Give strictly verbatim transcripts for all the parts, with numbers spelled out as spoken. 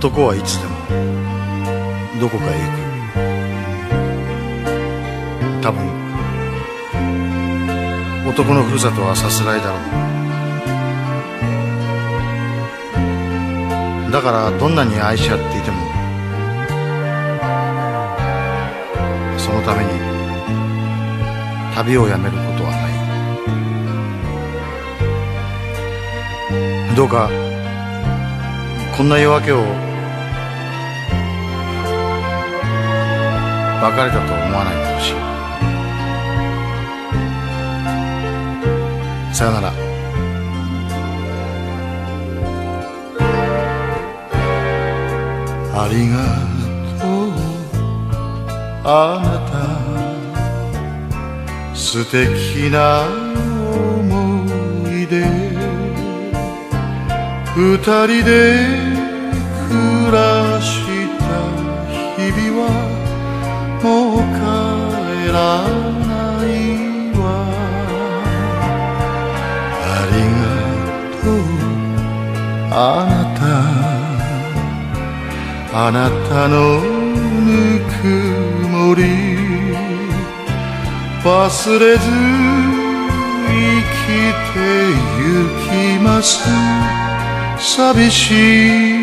男はいつでもどこかへ行く。多分男のふるさとはさすらいだろう。だからどんなに愛し合っていてもそのために旅をやめることはない。どうかこんな夜明けを別れたと思わないでほしい。さよなら。ありがとうあなた、素敵な思い出、二人で暮らした日々はもう帰らない。あなた、あなたのぬくもり忘れず生きてゆきます。寂し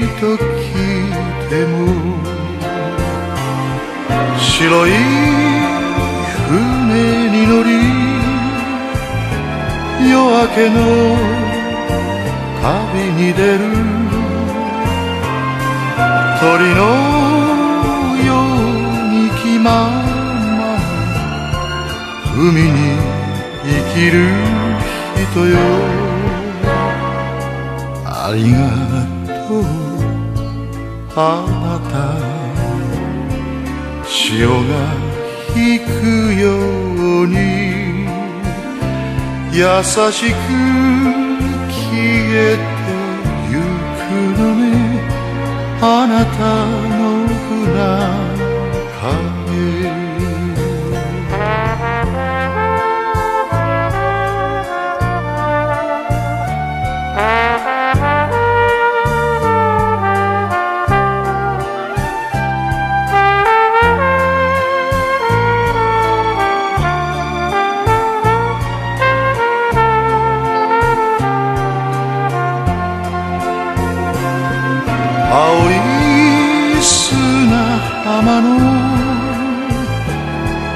い時でも白い船に乗り夜明けの旅に出る。鳥のように気まま海に生きる人よ。ありがとうあなた、潮が引くように優しく消えてゆくのね、あなたの船影。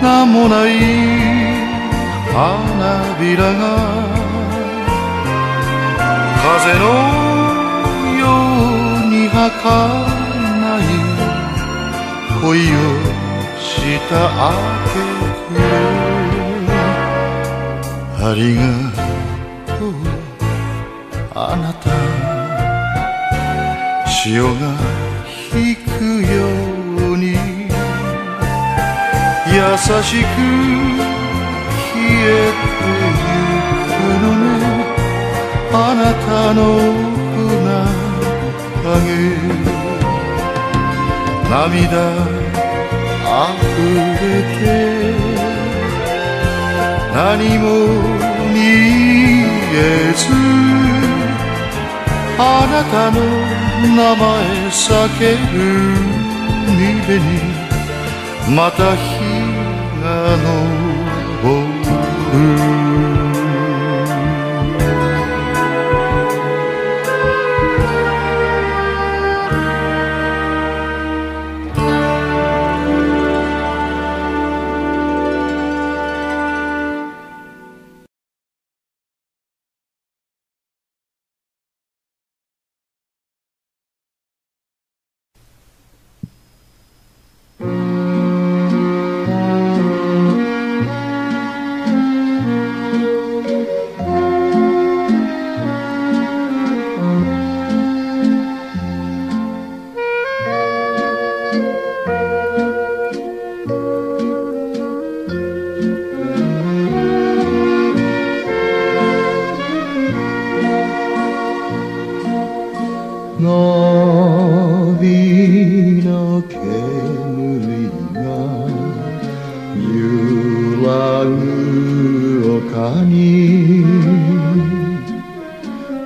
なんもない花びらが風のように儚い恋をしたあげくれ。ありがとうあなた、潮が引くよ優しく消えてゆくのね、あなたの船影。涙あふれて何も見えず、あなたの名前叫ぶ海辺にまた日あの僕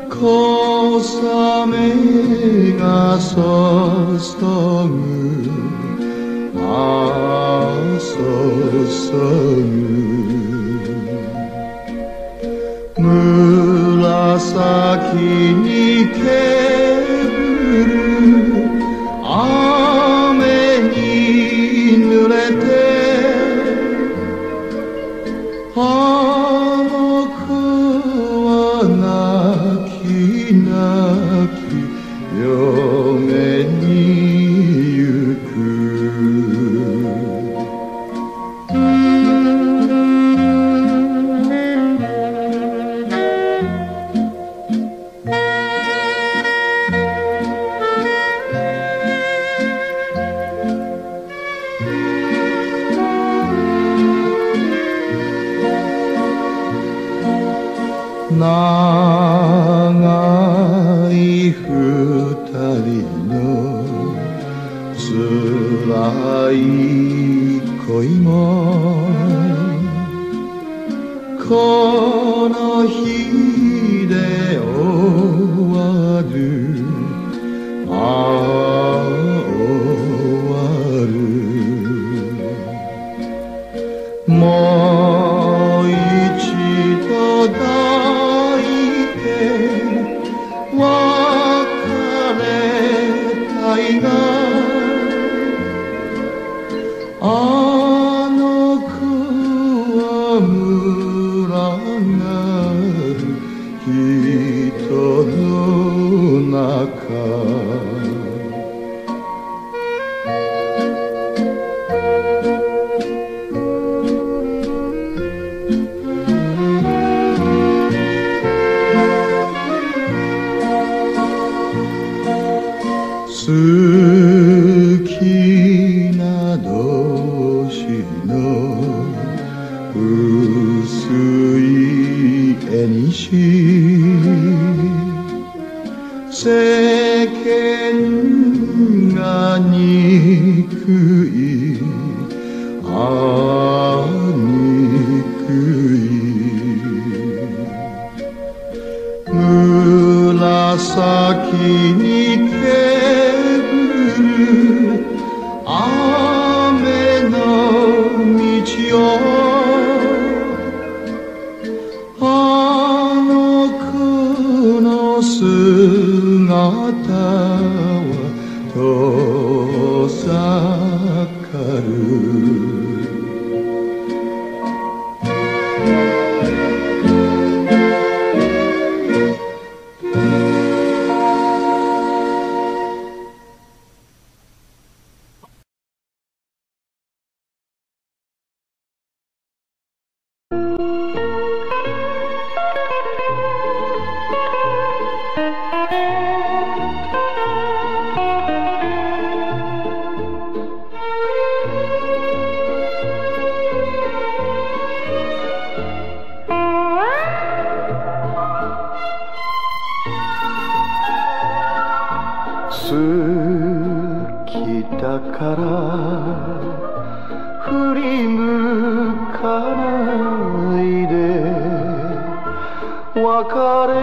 小雨 가소성을 아소성을 무라사키니 케부르 아멘이 누레테 아모쿠와 나키나키嫁に行く。長い辛い恋もこの日で終わるああ終わるもう一度抱いて別れたいなあの子は群がる人の中世間が憎いああ憎い紫に煙る雨の道を姿は遠ざかる好きだから振り向かないで別れて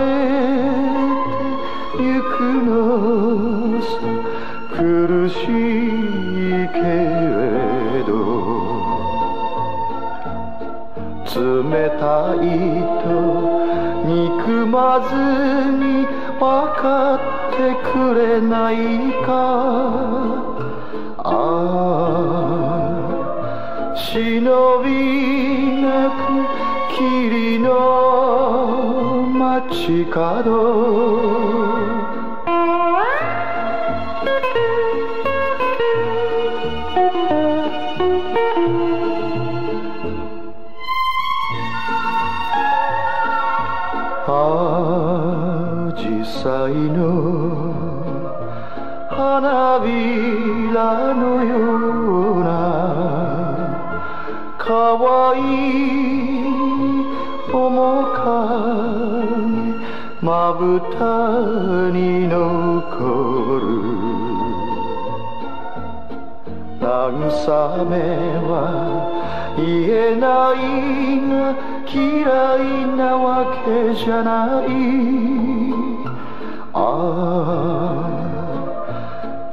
ゆくのさ苦しいけれど冷たいと憎まずにわかってくれないかああ忍びなく霧の街角紫陽の花びらのようなかわいい面影まぶたに残る慰めは言えないが嫌いなわけじゃない「아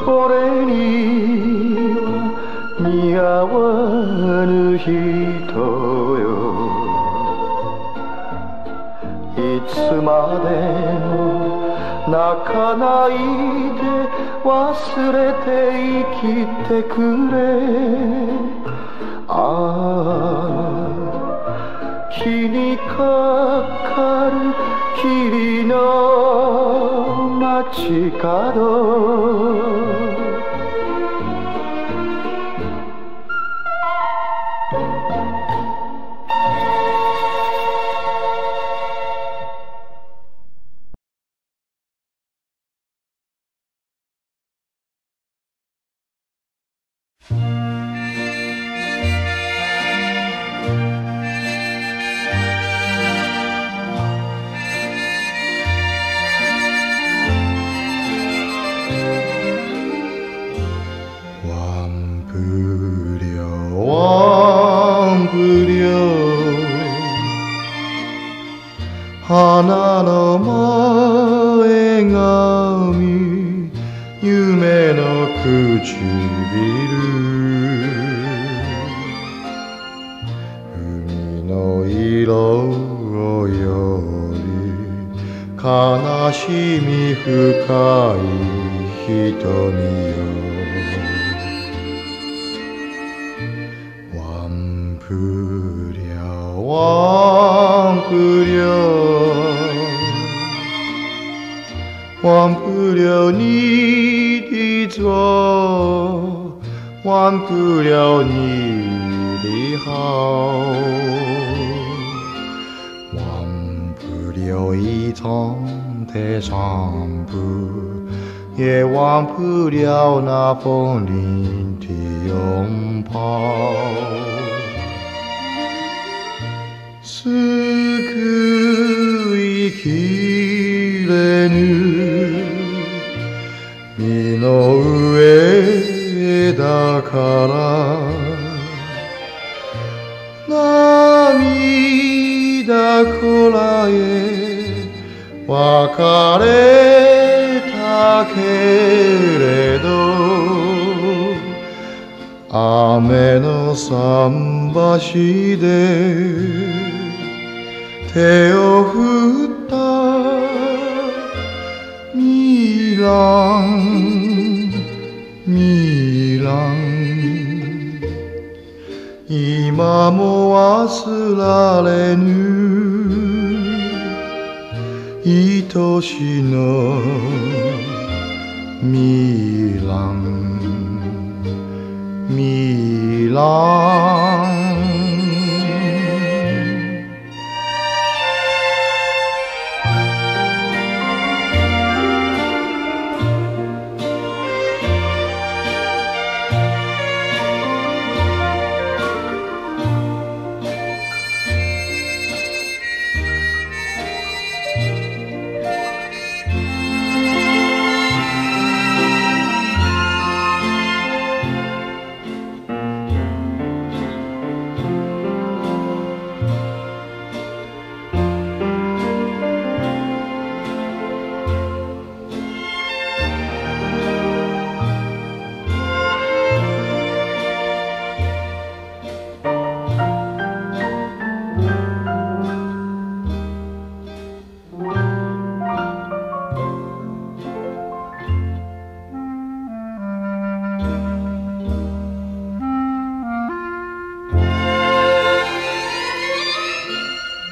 俺には 似合わぬ人よ いつまでも 泣かないで忘れて生きてくれ ああ 気にかかる霧の街角 花の前髪 夢の唇 海の色より 悲しみ深い瞳よ 忘れていきれぬ 身の上だから涙こらえ別れたけれど雨の桟橋で手を振った ミランミラン 今も忘れぬ 愛しのミランミラン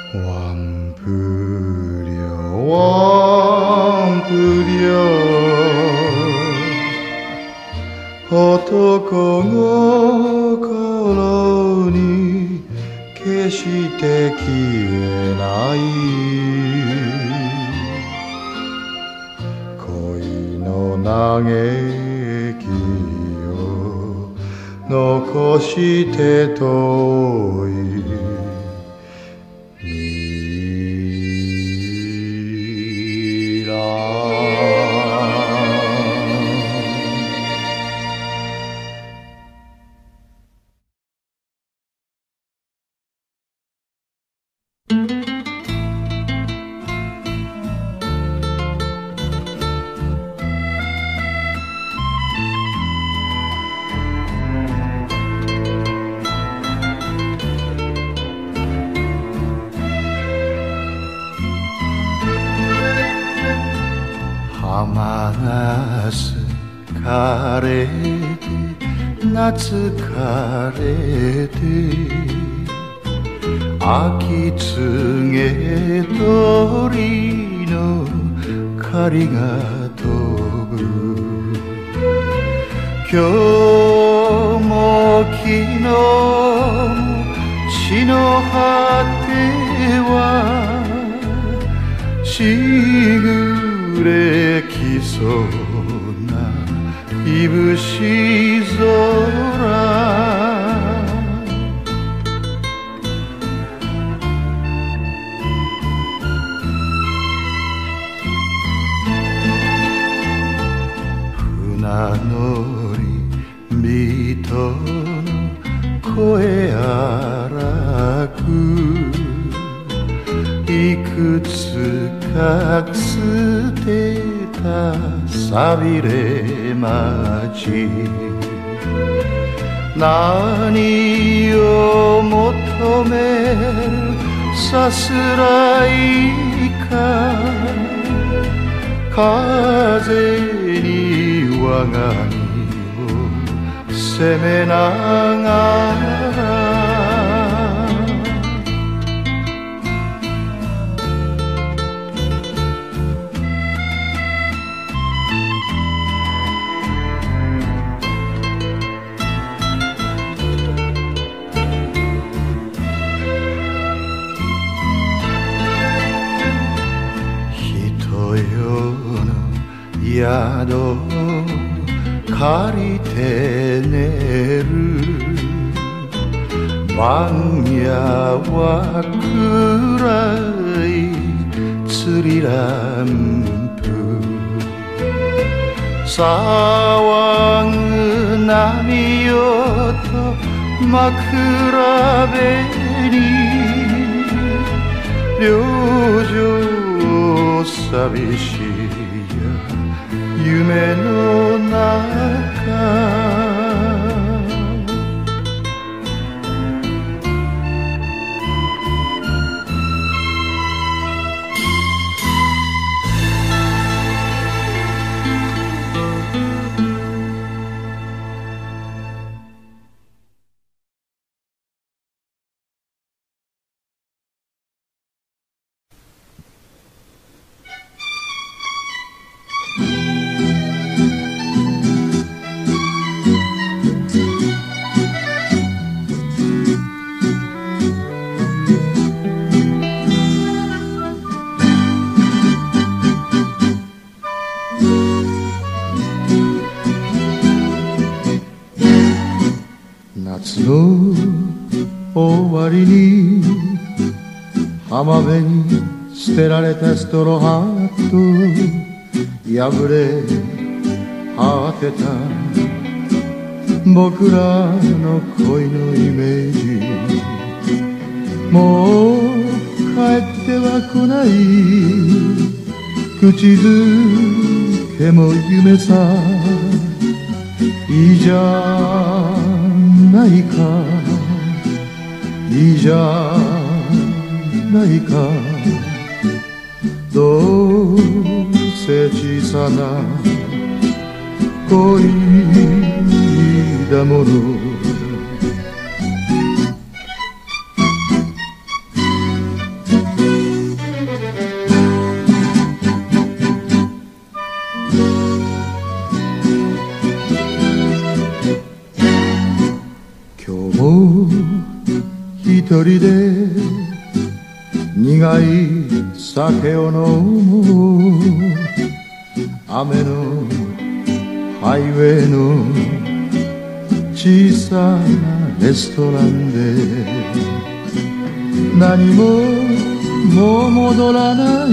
왕부려 왕부려 して遠い未来、疲れて秋告げ鳥の狩りが飛ぶ、今日も昨日も地の果てはしぐれきそうないぶし空、寂れ町、何を求めるさすらいか、風に我が身を責めながら、宿を借りて寝る晩夜は暗い釣りランプ、騒ぐ波音枕辺に旅情寂しい夢の中、浜辺に捨てられたストローハート、破れ果てた僕らの恋のイメージ、もう帰っては来ない、口づけも夢さ、いいじゃないか、いいじゃないか、どうせ小さな恋だもの、りで苦い酒を飲む雨のハイウェイの小さなレストランで何ももう戻らない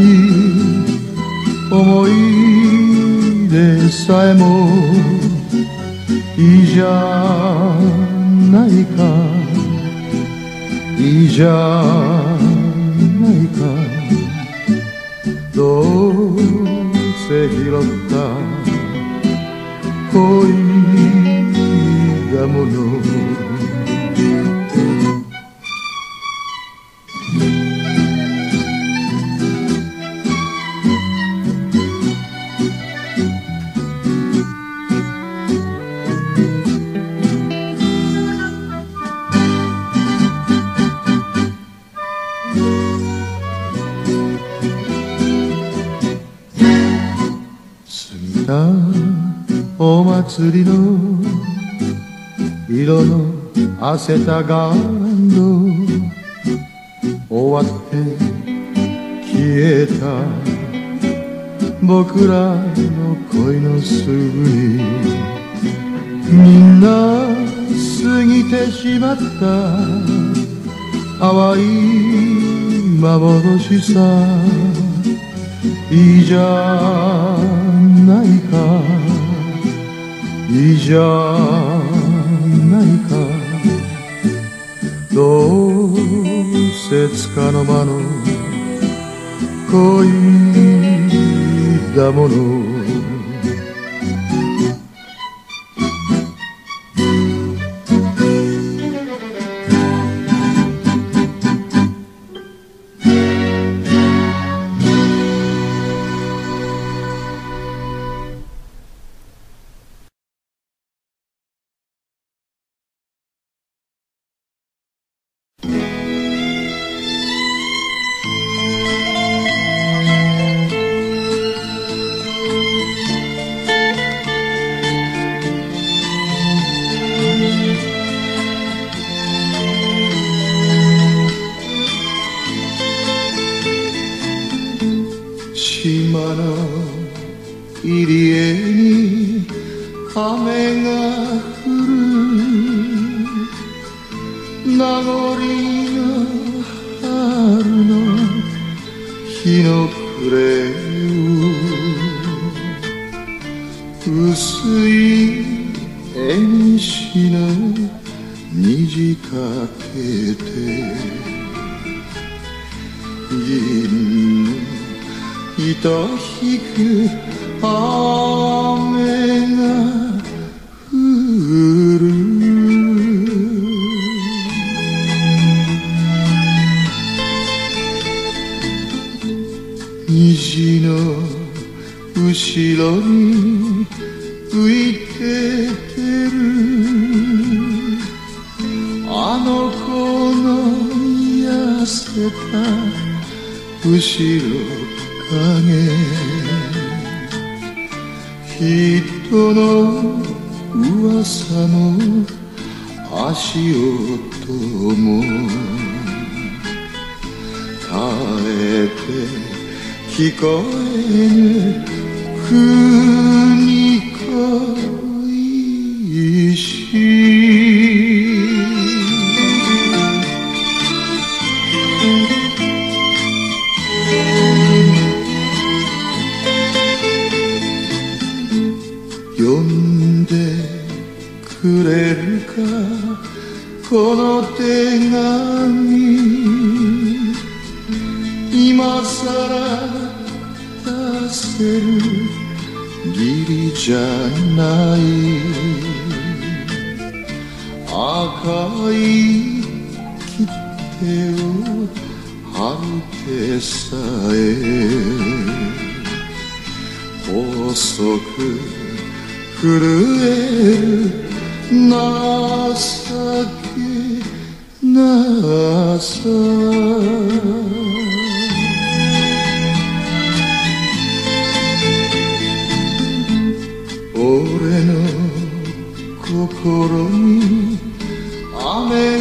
思い出さえもいいじゃないかいいじゃないかどうせ拾った恋だものお祭りの色のあせたガーランド終わって消えた僕らの恋のすぐにみんな過ぎてしまった淡い幻さいいじゃないかいいじゃないかどうせつかの間の恋だもの心に雨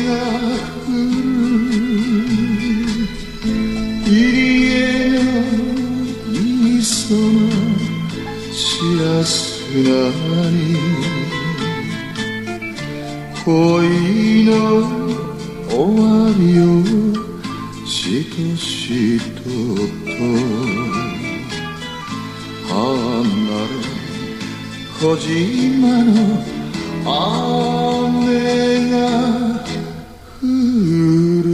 が降る恋の終わりをしとしとと離れ小島の雨が降る。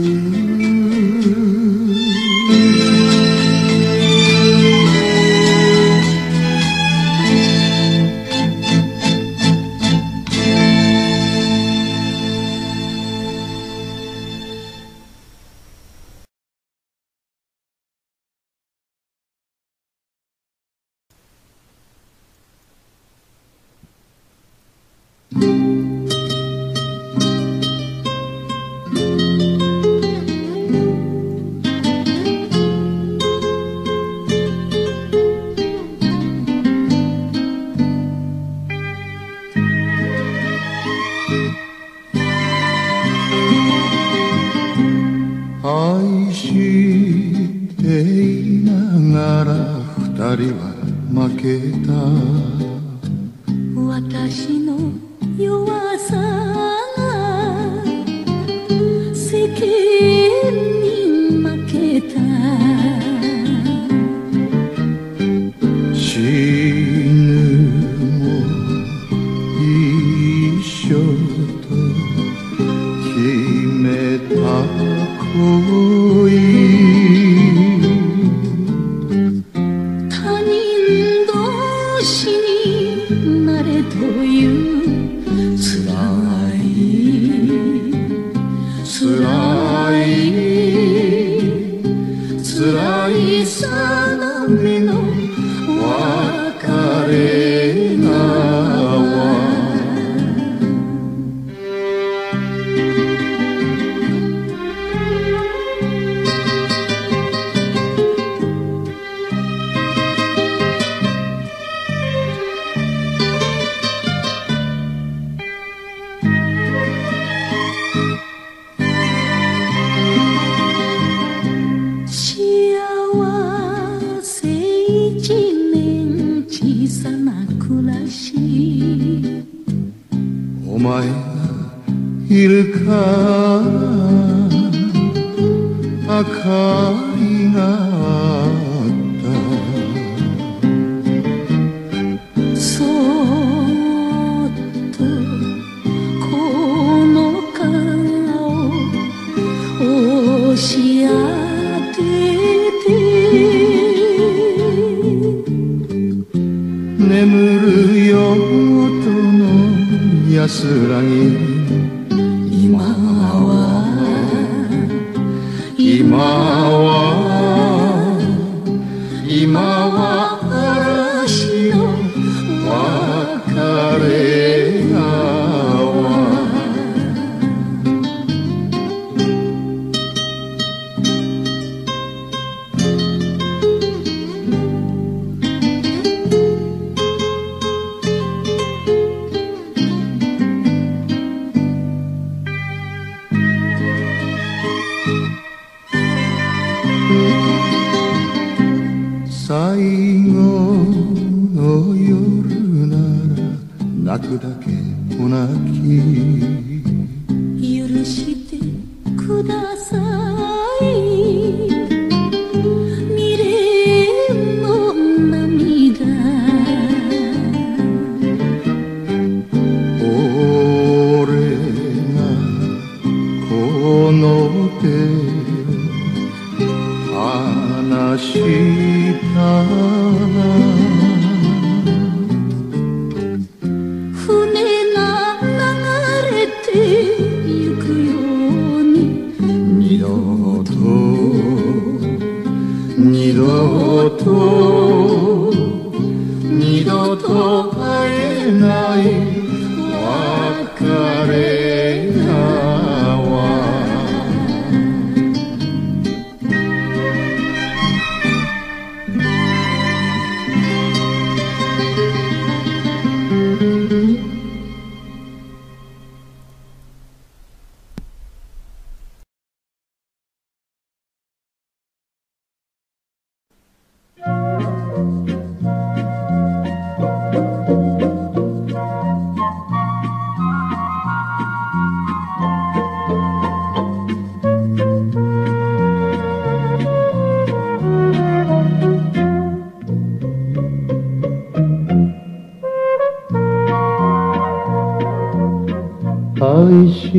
愛して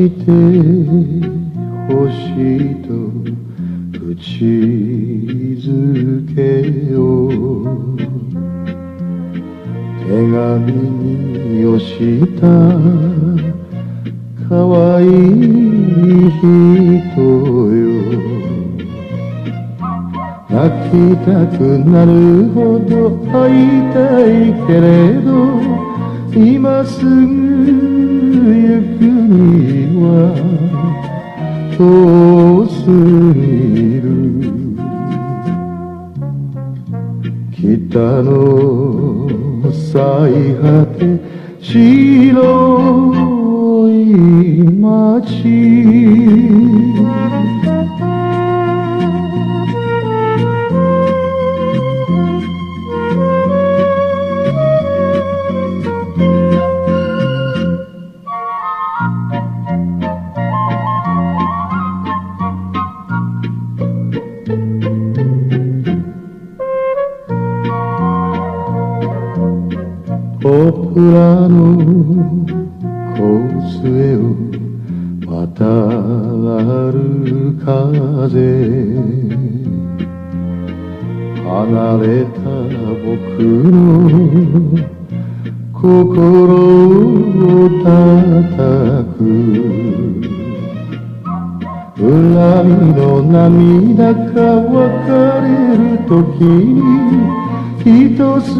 ほしいと口づけを手紙によしたかわいい人よ、泣きたくなるほど会いたいけれど今すぐ行くには遠すぎる。北の最果て白い街、ポプラの香水を渡る風、離れた僕の心を叩く、恨みの涙が別れるときに一筋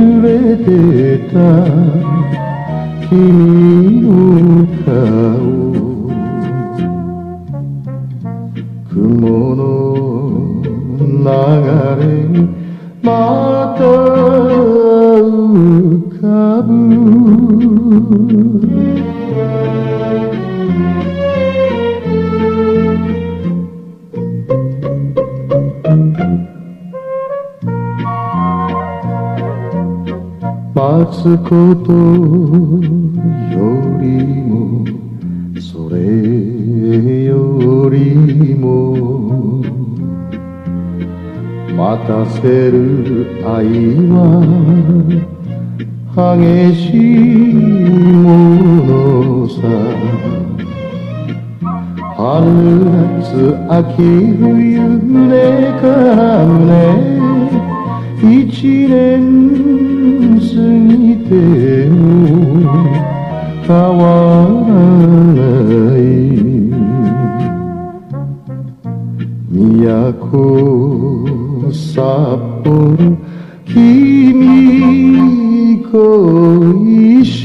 濡れてた君の顔、雲の流れにまた浮かぶ。待つことよりもそれよりも待たせる愛は激しいものさ、春夏秋冬胸から胸、一年過ぎても変わらない。都札幌君恋し、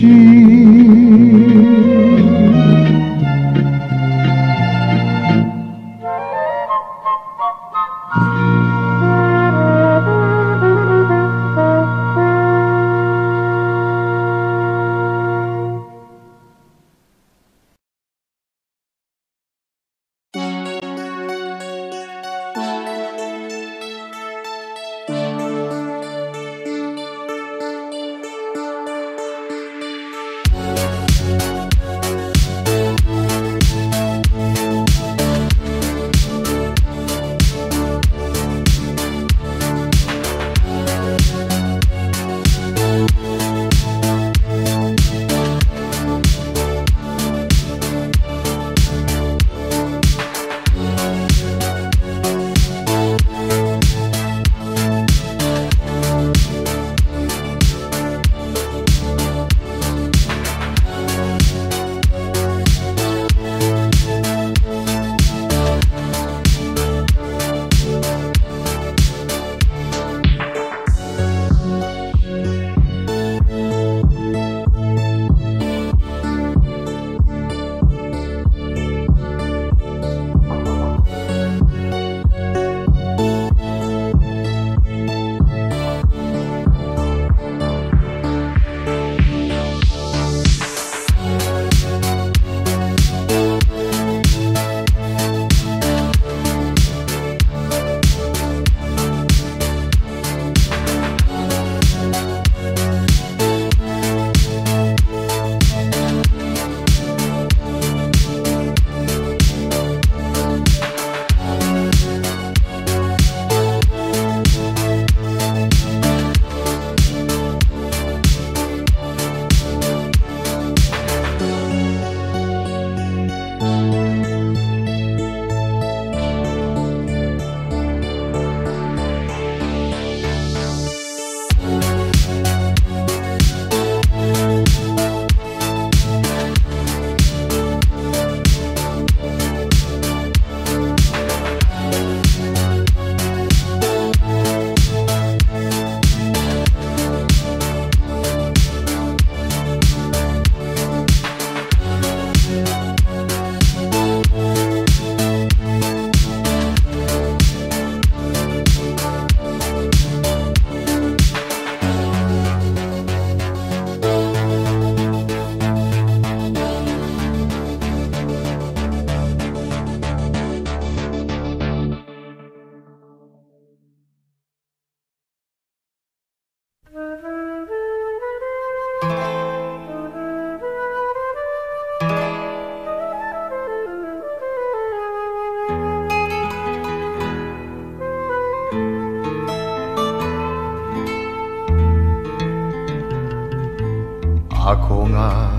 憧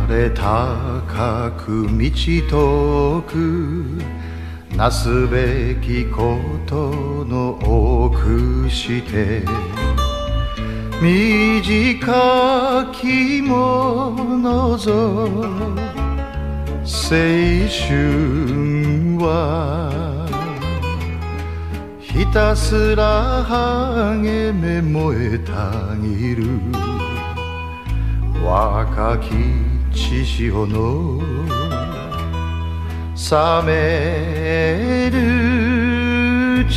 れ高く満ち遠くなすべきことの多くして短きものぞ青春はひたすら励め燃えたぎる若き血潮の冷める血。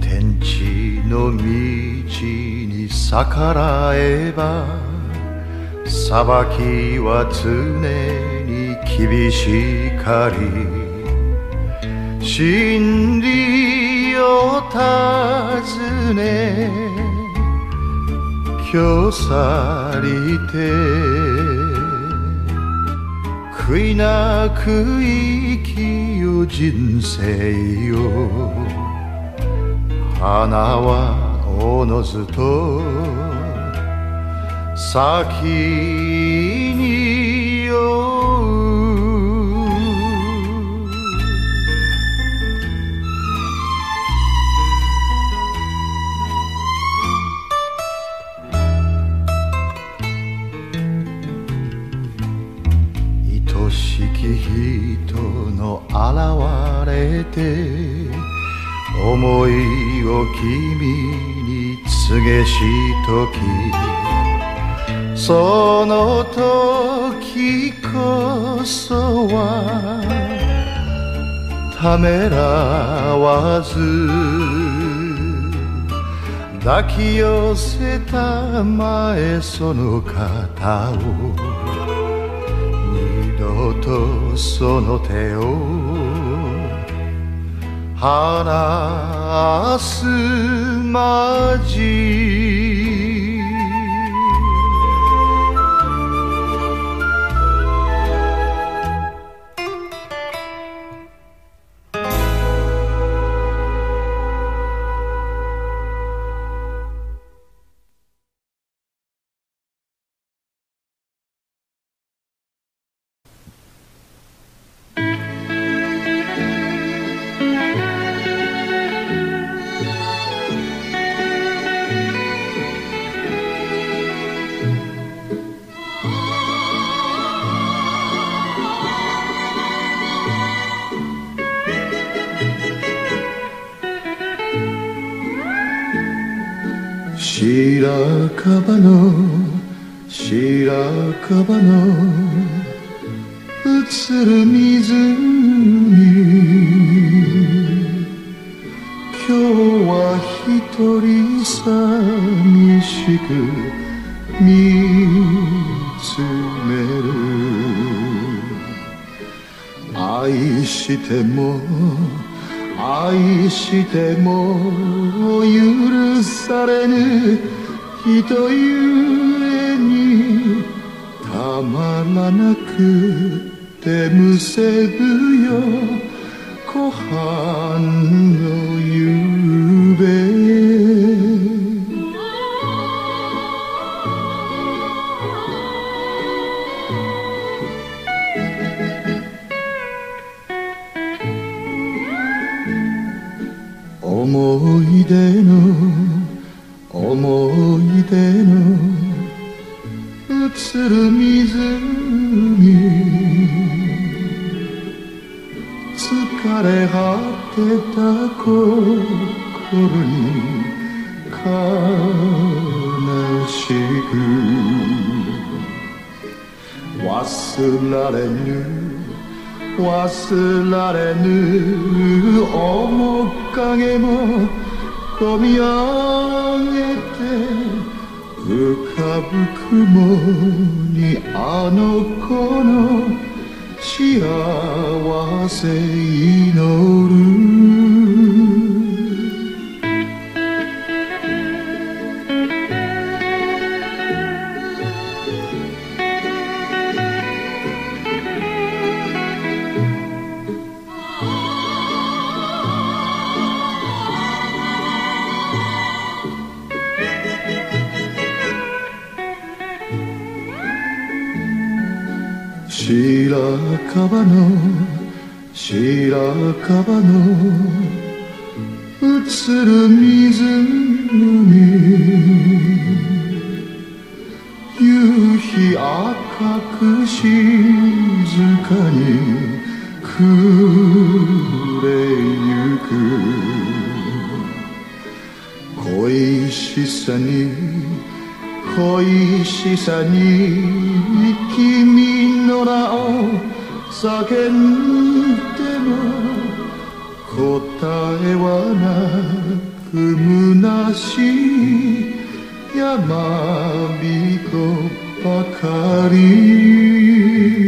天地の道に逆らえば裁きは常に厳しかり真理を尋ね去さりて悔いなく生きよ人生よ花はおのずと先に酔う。愛しき人の現れて思いを君に告げしときその時こそはためらわず抱き寄せたまえその肩を二度とその手を離すまじ白樺の白樺の映る湖今日は一人寂しく見つめる愛しても愛しても許されぬ人ゆえにたまらなくてむせぐよ湖畔の夕べ思い出の思い出の映る湖疲れ果てた心に悲しく忘られぬ忘られぬ面影も込み上げて浮かぶ雲にあの子の幸せ祈る半ばの白樺の映る湖、夕日赤く静かに暮れゆく、恋しさに恋しさに君の名を叫んでも答えはなく虚しい山人ばかり。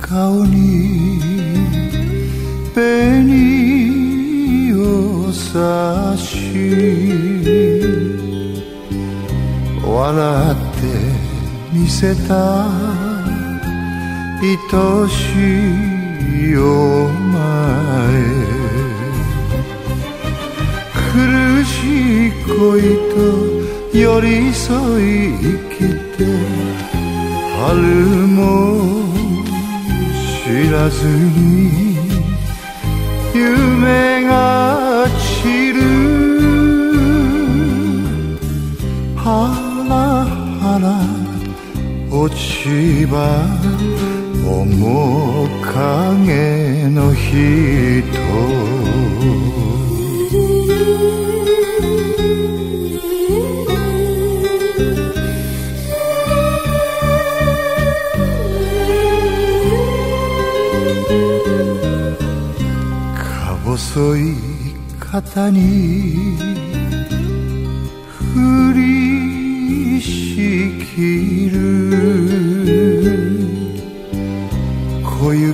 Ca oni peni o sashi waratte miseta itoshi omae kurushii koi to yorisoi ikite haru mo知らずに夢が散るハラハラ落ち葉面影の人細い肩に振りしきる小雪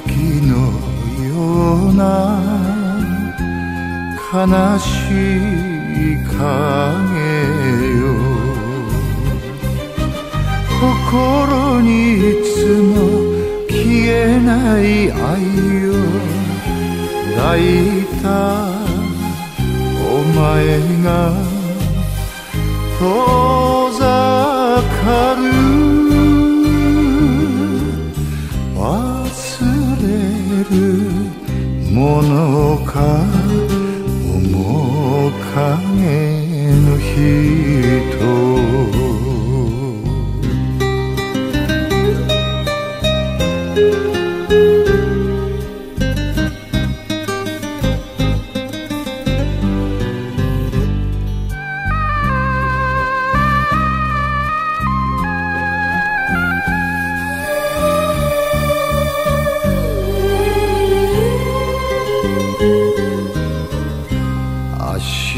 のような悲しい影よ心にいつも消えない愛よ泣いたお前が遠ざかる忘れるものか面影の人明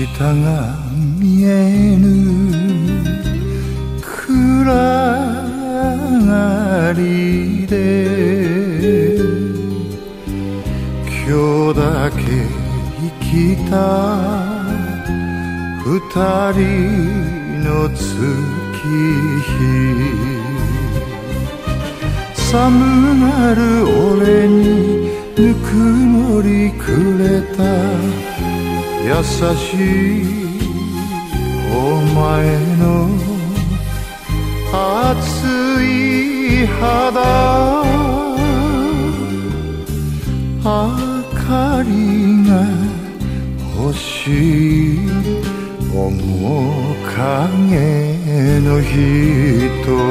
日が見えぬ暗がりで今日だけ生きた二人の月日寒がる俺にぬくもりくれた優しいお前の熱い肌明かりが欲しい面影の人「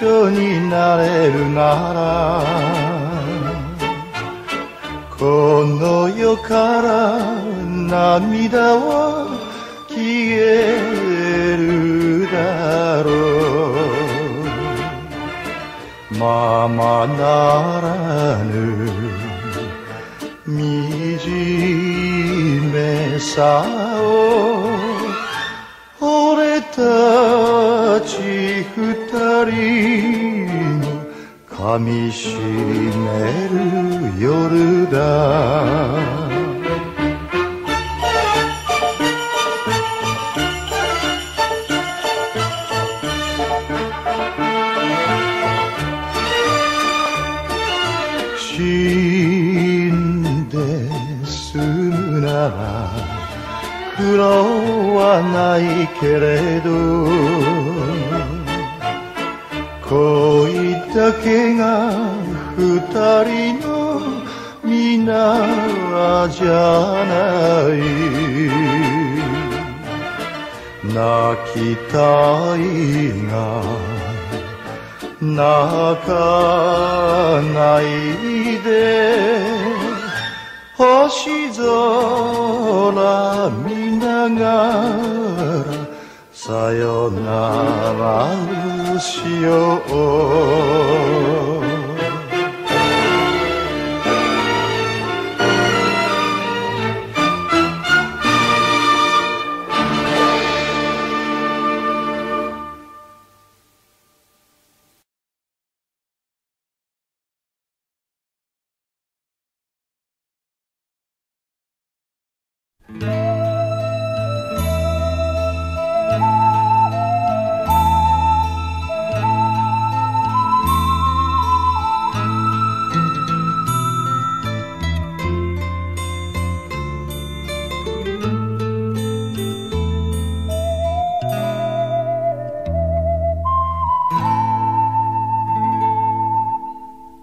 緒になれるならこの世から涙は消えるだろうままならぬ惨めさを俺たち二人もかみしめる夜だ苦労はないけれど恋だけが二人の皆じゃない泣きたいが泣かないで星空見ながらさよならしよう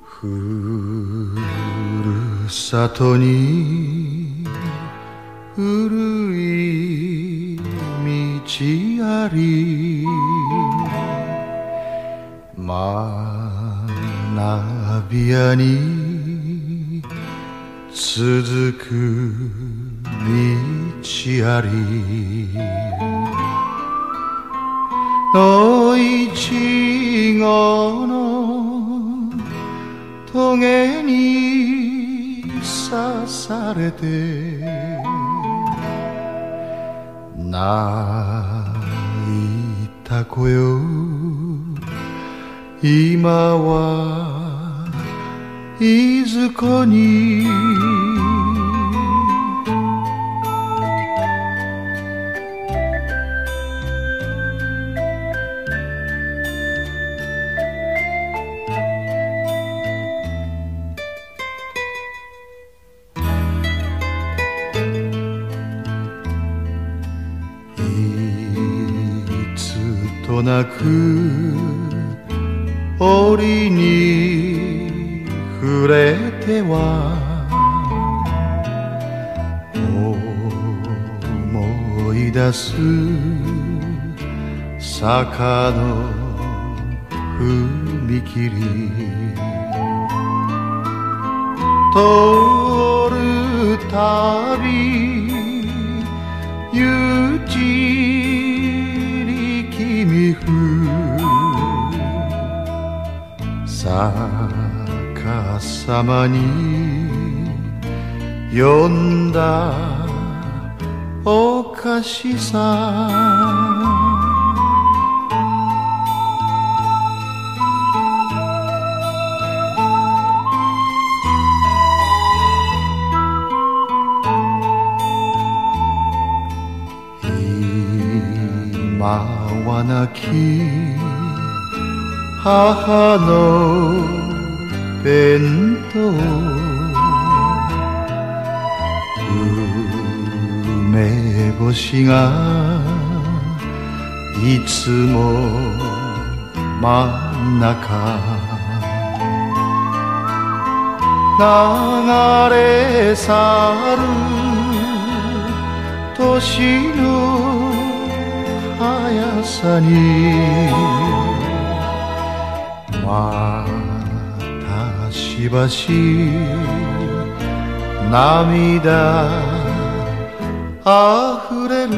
ふるさとに古い道あり学び舎に続く道あり野いちごのとげに刺されて泣いた子よ今はいずこになく折に触れては思い出す坂の踏切通るたびゆち逆さまに呼んだおかしさ今はなき母の弁当梅干しがいつも真ん中流れ去る年の速さにまたしばし涙あふれる」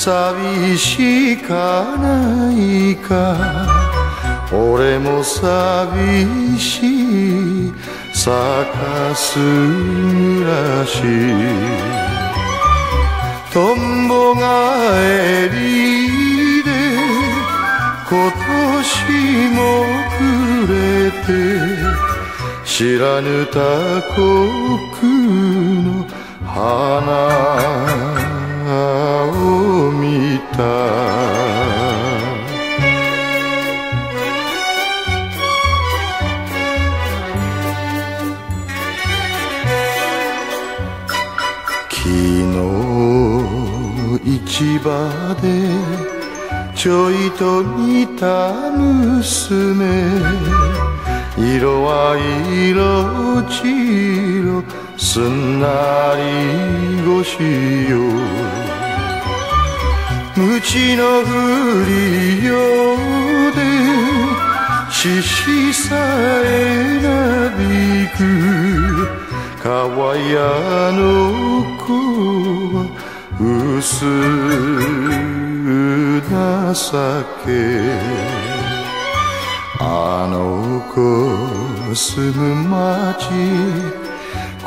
寂しかないか、俺も寂しい坂す暮らし。トンボが襟で今年も暮れて知らぬ他国の花を見た。市場でちょいと似た娘、色は色白すんなりごしよ、無知のふりようで獅子さえなびく、川屋の子は薄な酒、あの子住む町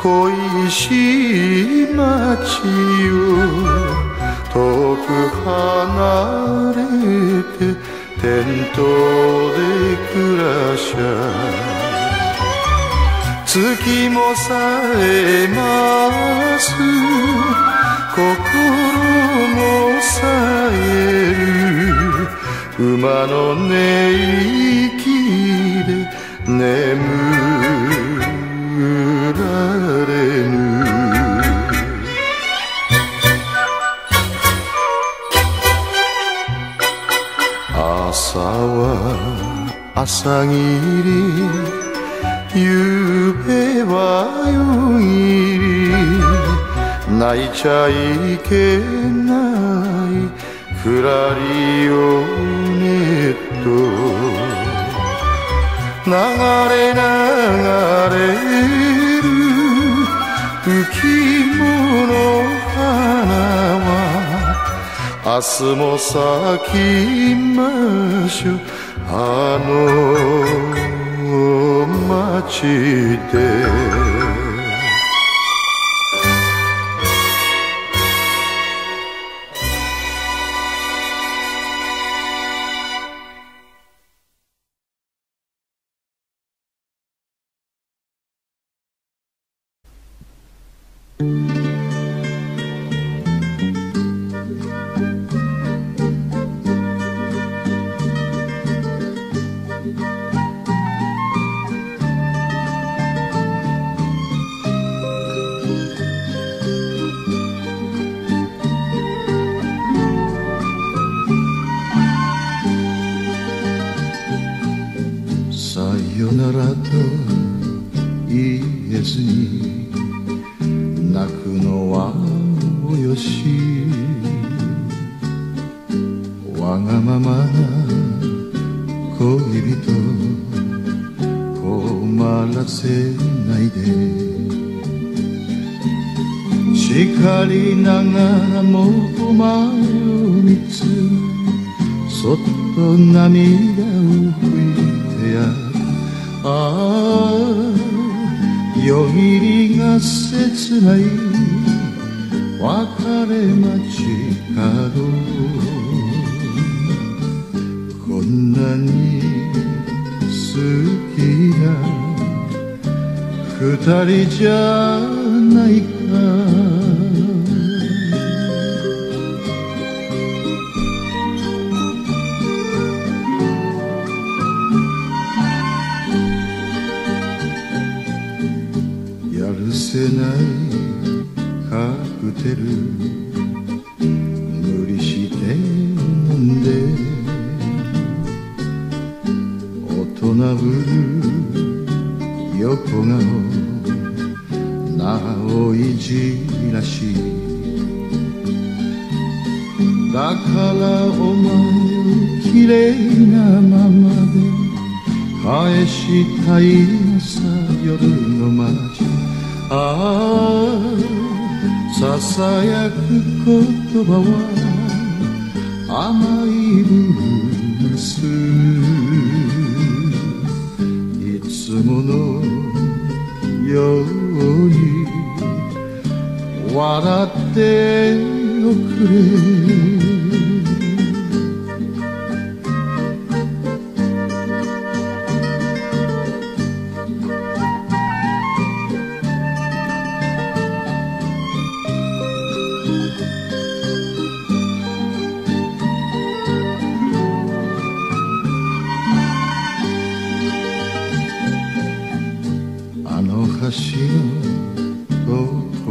恋しい町を遠く離れて店頭で暮らしゃ、月もさえます心もさえる、馬の寝息で眠られぬ。朝は朝霧、夕べは夜霧、泣いちゃいけないクラリオネット、流れ流れる浮き物花は明日も咲きましょう、あの街で。「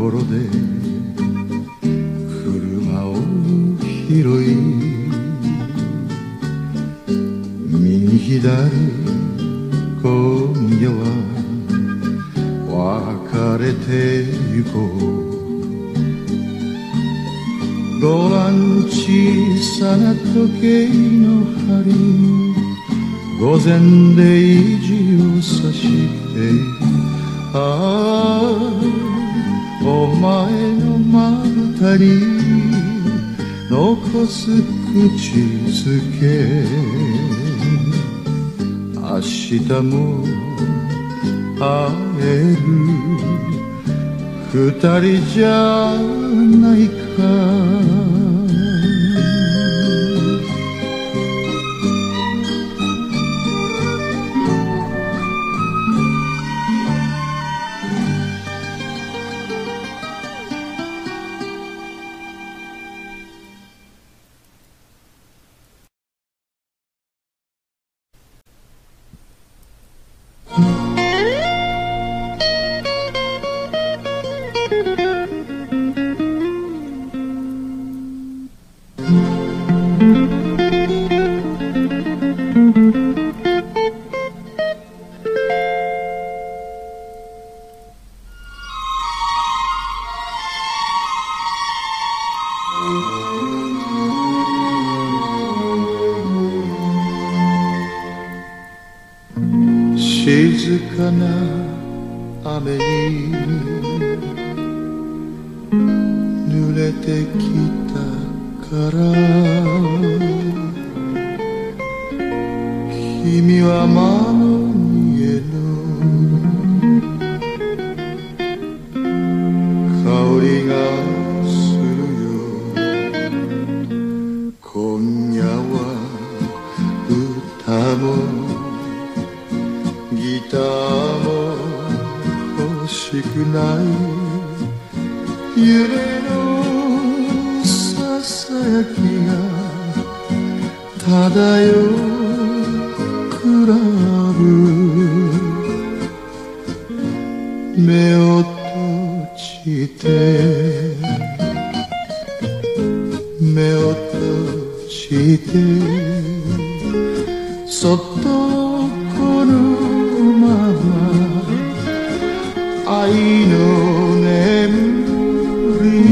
ころで車を拾い右左今夜は別れてゆこうごらん小さな時計の針午前れいじをさしてああお前のまぶたに残す口づけ明日も会える二人じゃないか静かな雨に濡れてきたから君は間の家の香りがするよ今夜は歌も歌も欲しくない夢のささやきが漂うクラブ目を閉じて目を閉じてそっと愛の眠りに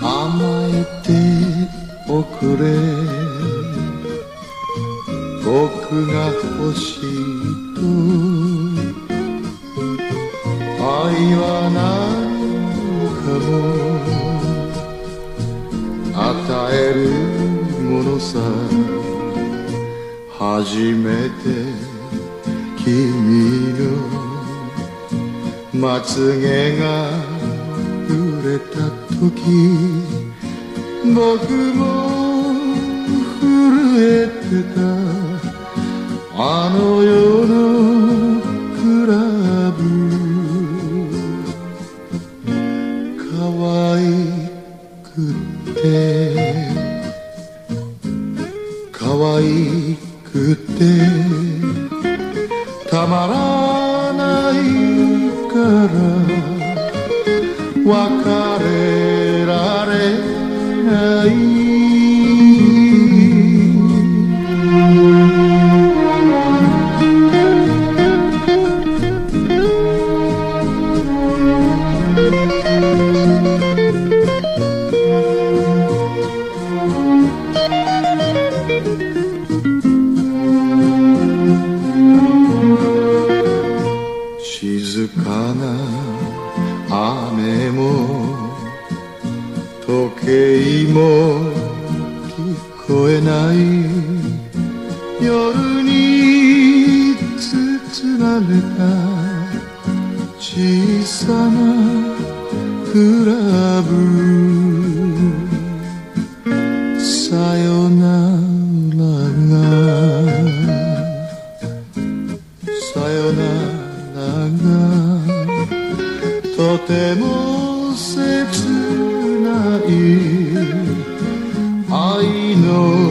甘えておくれ僕が欲しいと愛はない与えるものさ初めて君のまつげが触れた時僕も震えてたあの夜のクラブ可愛くてたまらないから別れられないとても切な愛の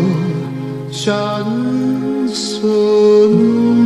シャンソン。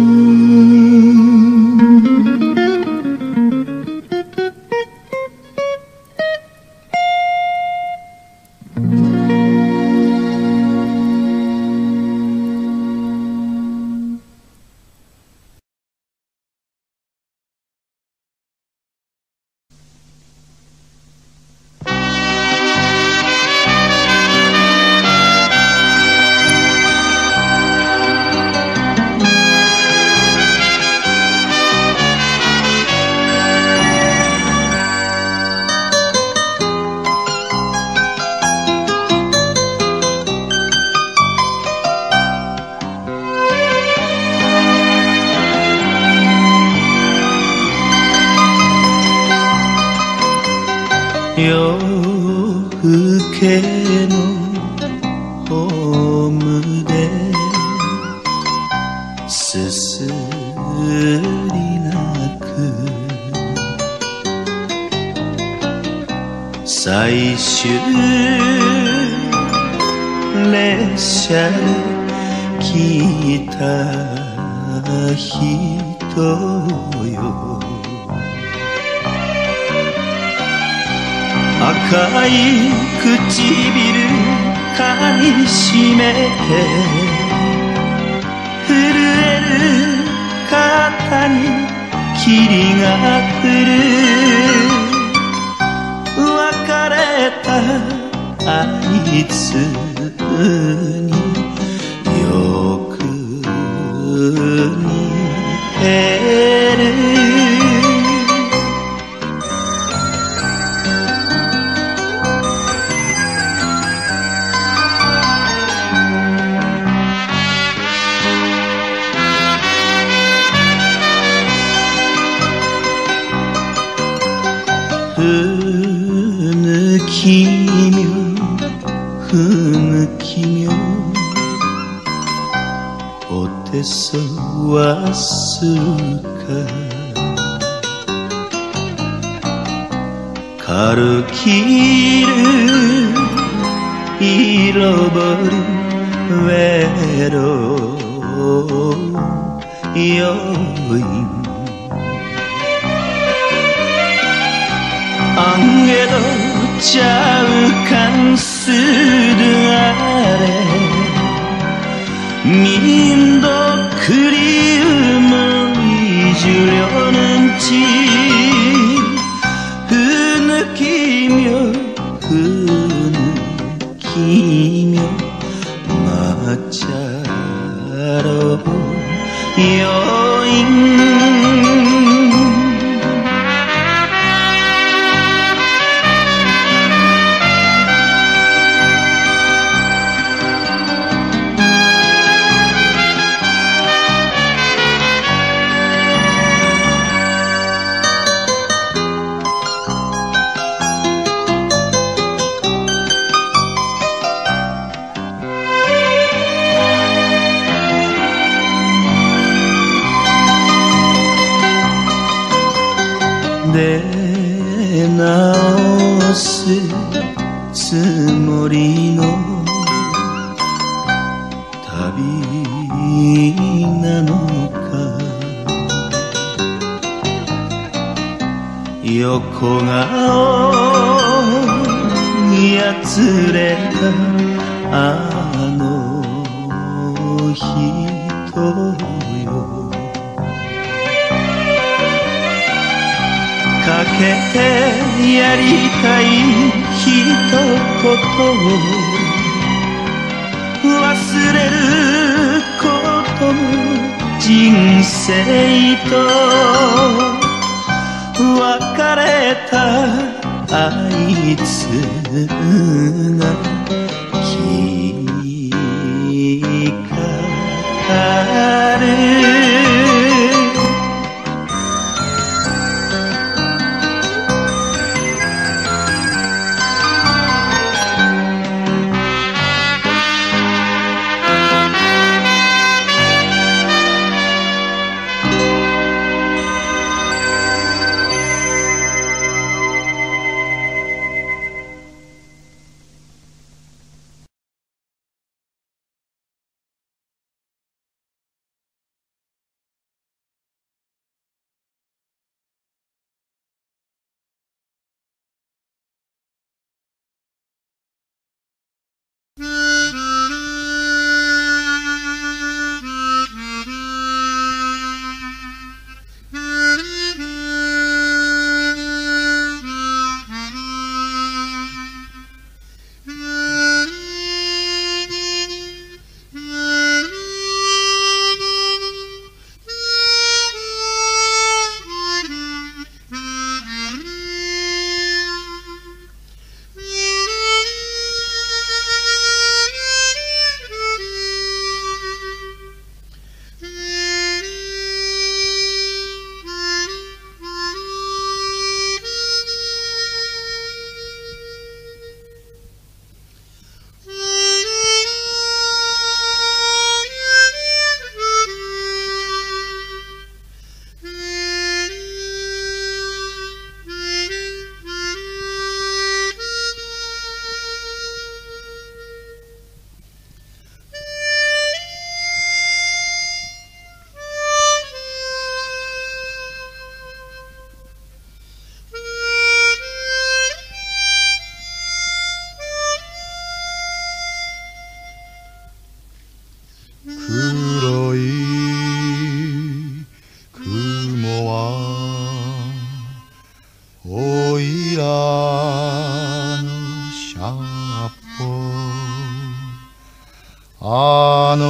あの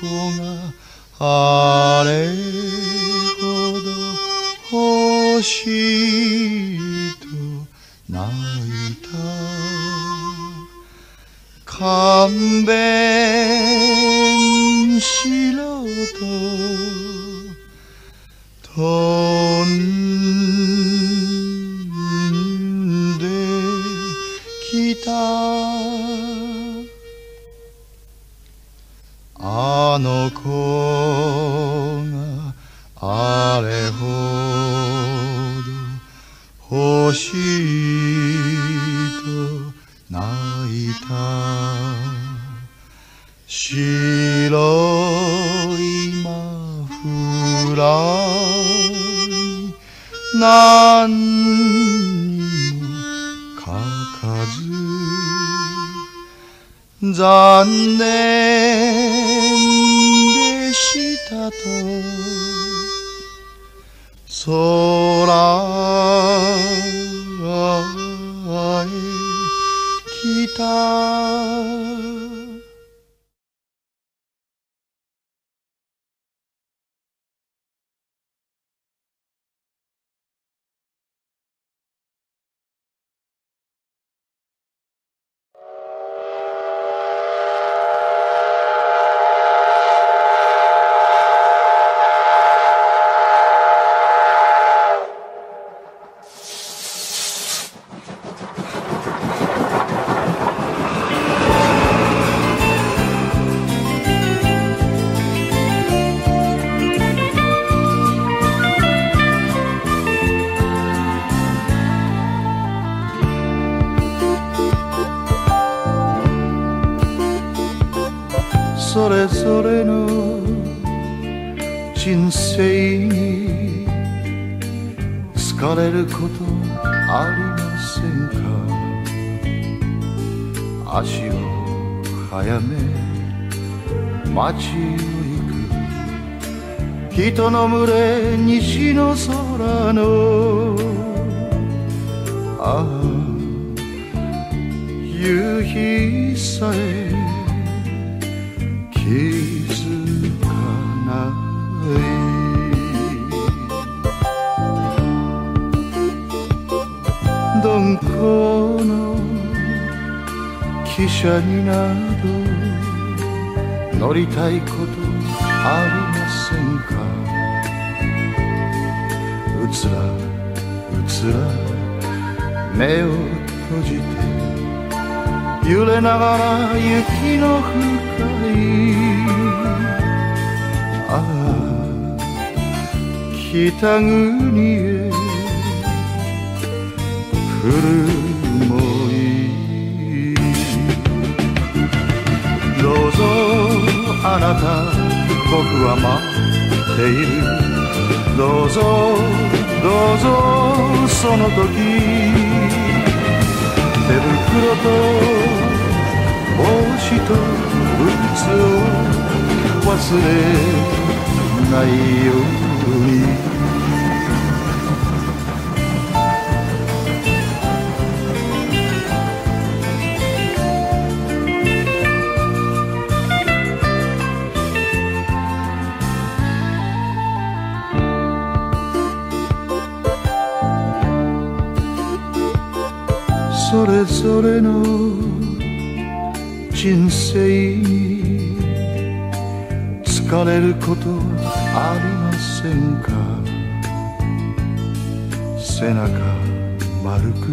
子があれほど欲しいと泣いた。勘弁しろと飛んできた。あの子があれほど欲しいと泣いた。白いマフラーに何にも書かず残念空へ来た。それぞれの人生に疲れることありませんか。足を早め街を行く人の群れ西の空のああ夕日さえ気づかないどんこの汽車になど乗りたいことありませんか。うつらうつら目を閉じて揺れながら雪の深い北国へ来るもいい。どうぞあなた僕は待っている。どうぞどうぞその時手袋と帽子とブーツを忘れないように。それぞれの人生に疲れることありませんか。背中丸く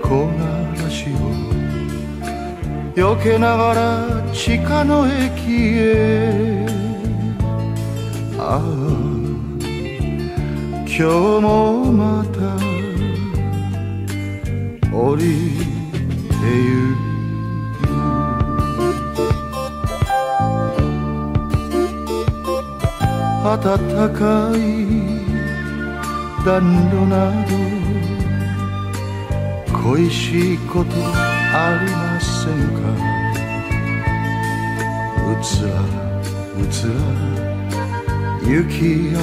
木枯らしを避けながら地下の駅へ。ああ今日もまた降りてゆく。暖かい暖炉など恋しいことありませんか。うつらうつら雪嵐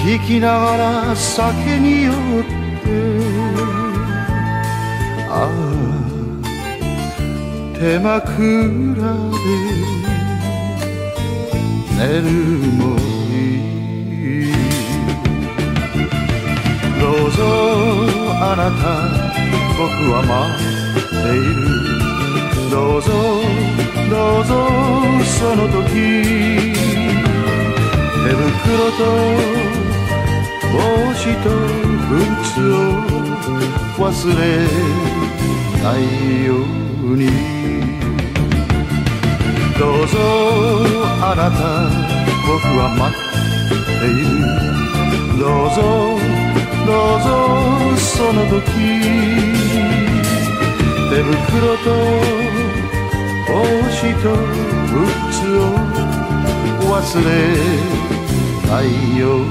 聞きながら酒に酔ってああ手枕で寝るもいい。どうぞあなた僕は待っている。どうぞどうぞその時手袋と帽子と靴を忘れないように。どうぞあなた僕は待っている。どうぞどうぞその時手袋と帽子と靴を忘れないように。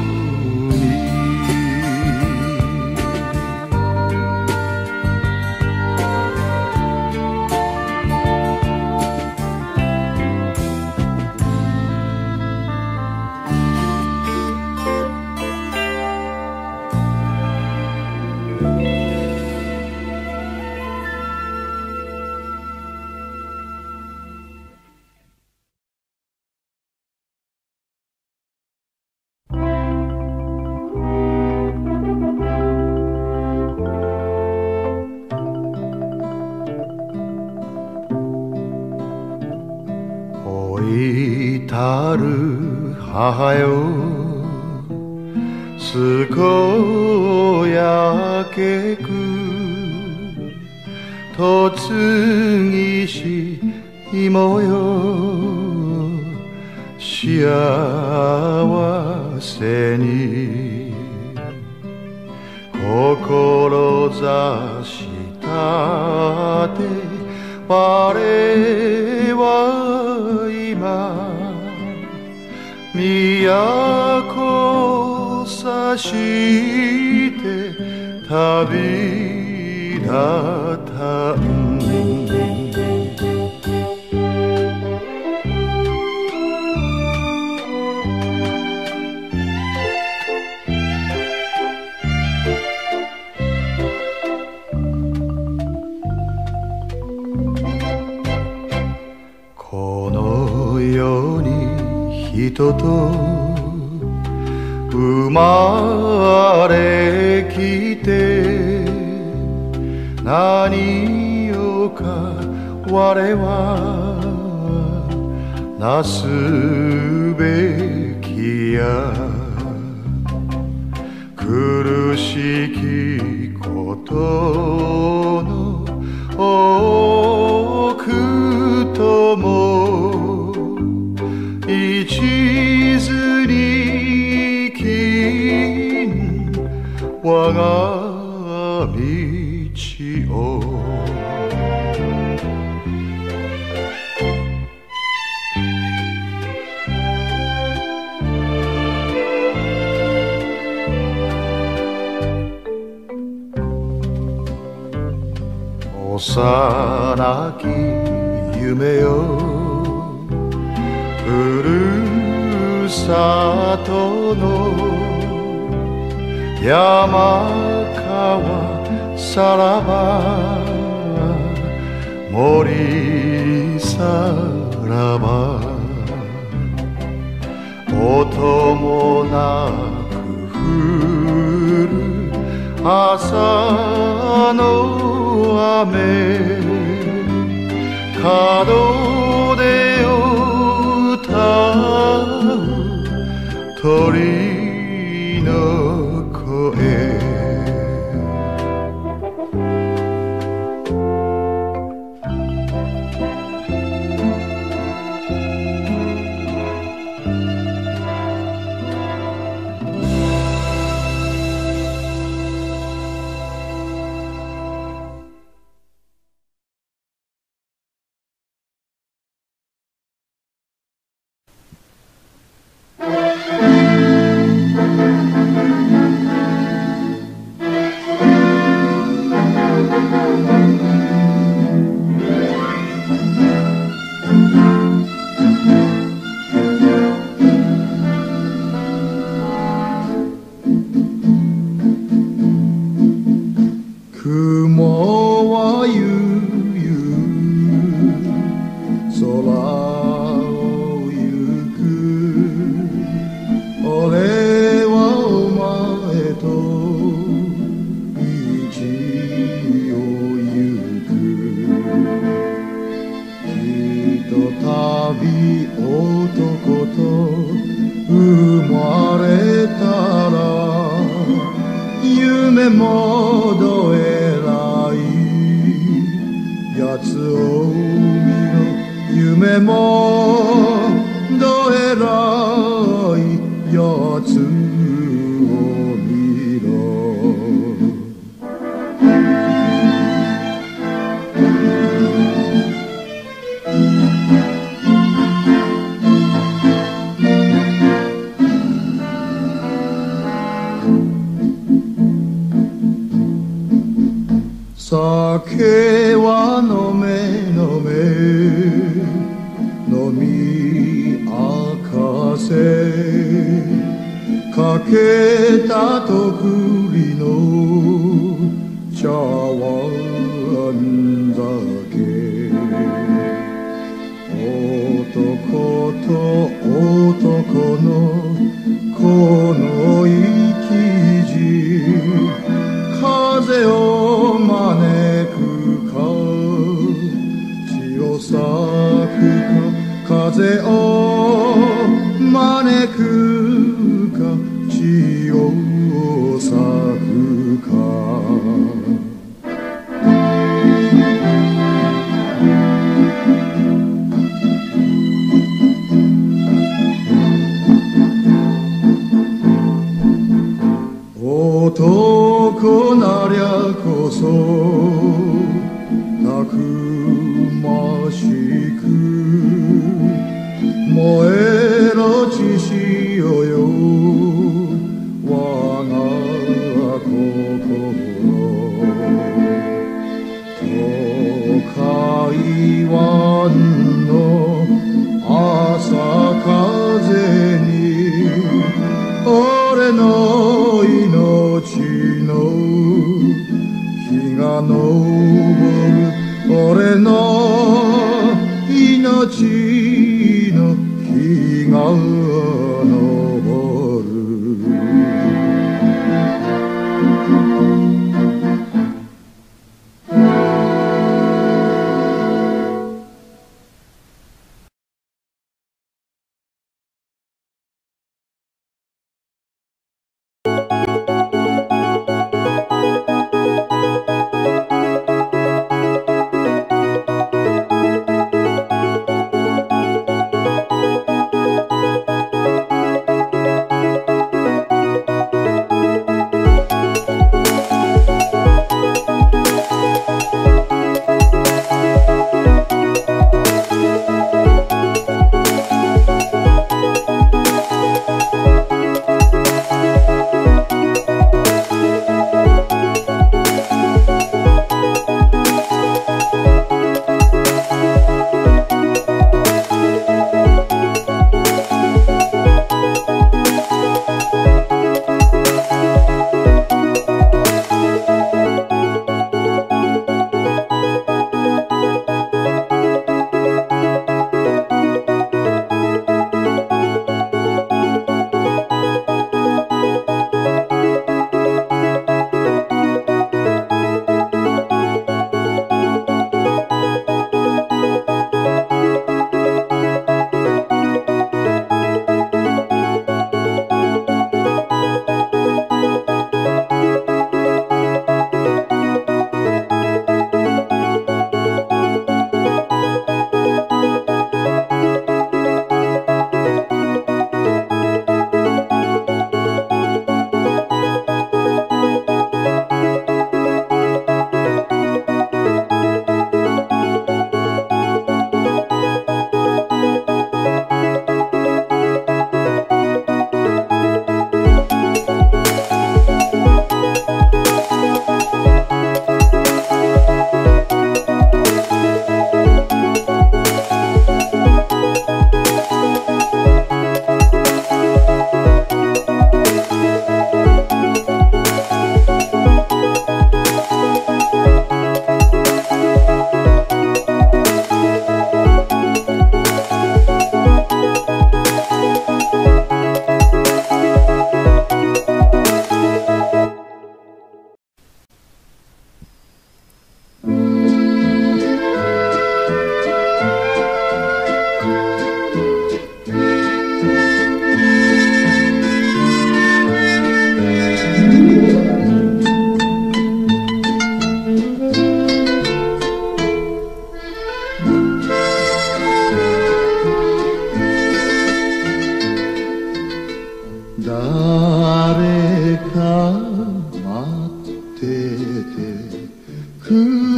母よ健やけく嫁ぎし芋よ幸せに志したて我は今都さして旅立たん。この世に人と生まれきて何をか我はなすべきや。苦しきことの多くとも一途に我が道を。幼き夢よふるさとの山川さらば森さらば音もなく降る朝の雨門出を歌う鳥の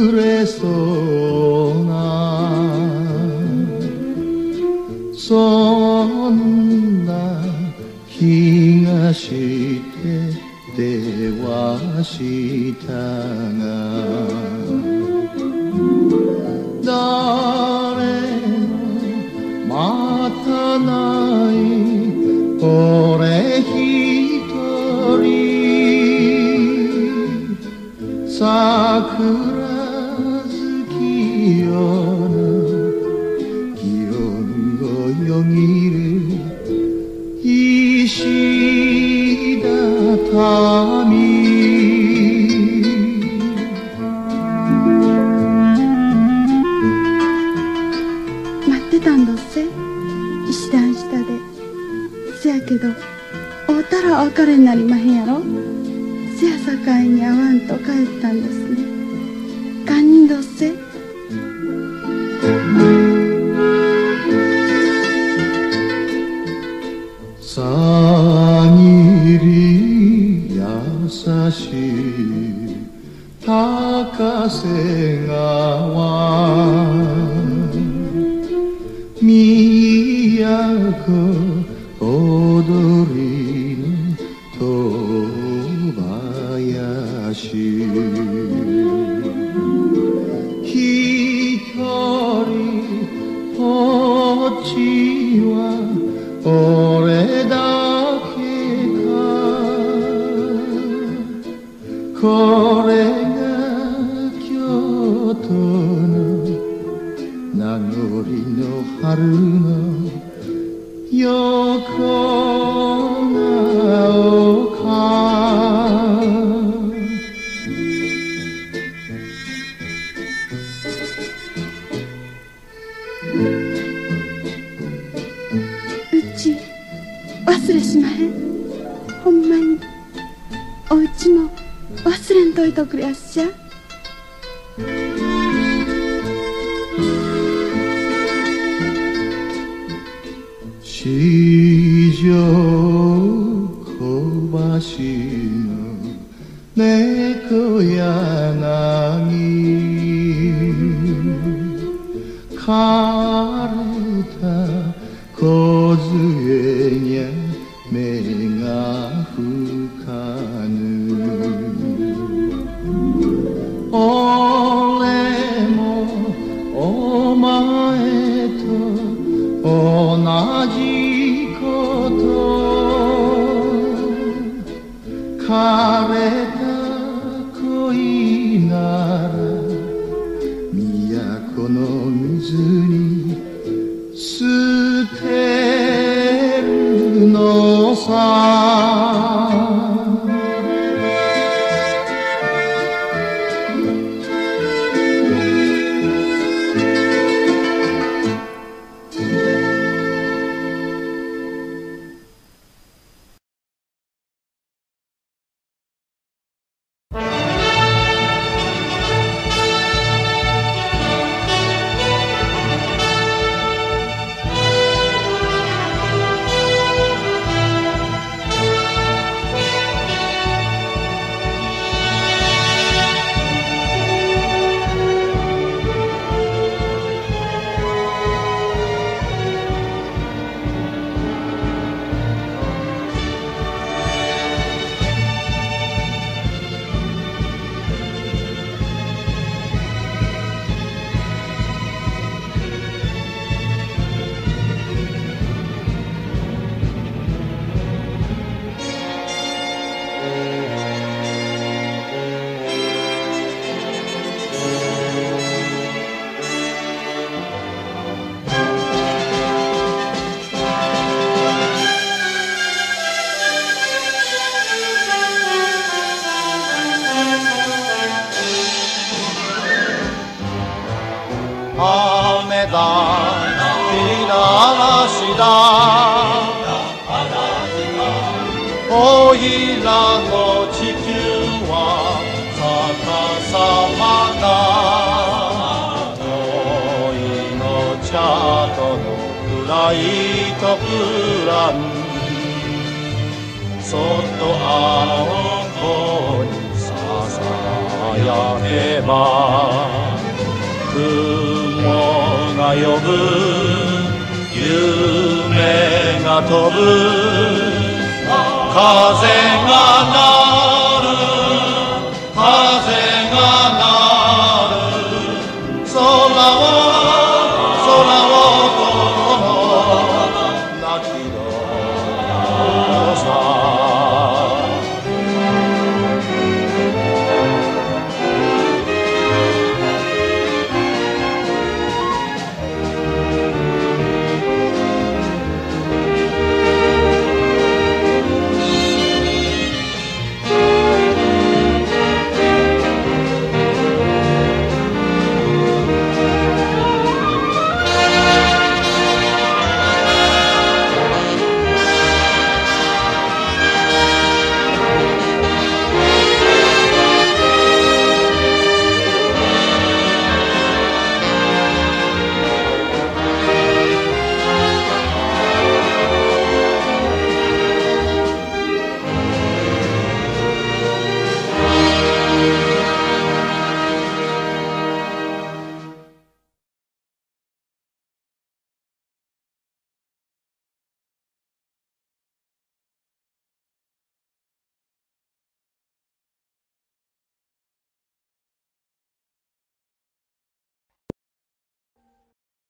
「そっと青子にささや合えば雲が呼ぶ夢が飛ぶ風が鳴る風が鳴る空を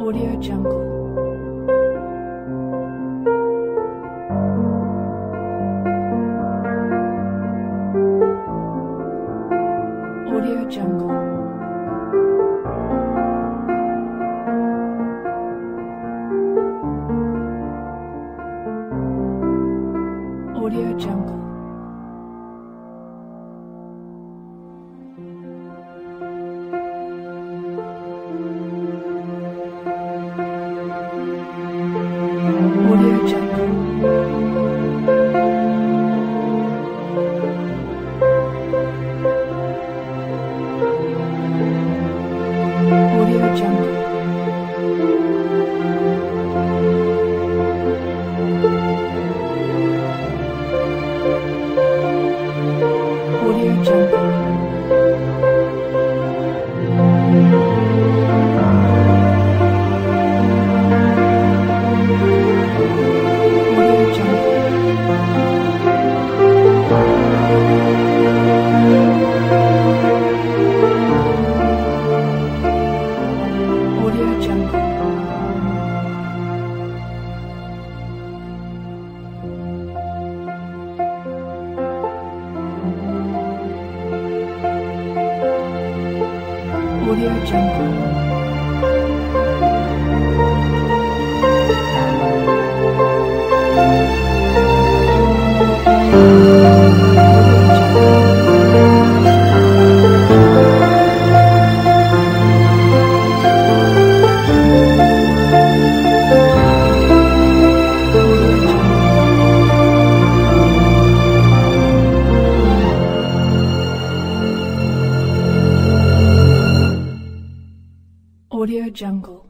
Audio Jungle. Audio Jungle. Audio Jungle. Audio Jungle. Audio Jungle.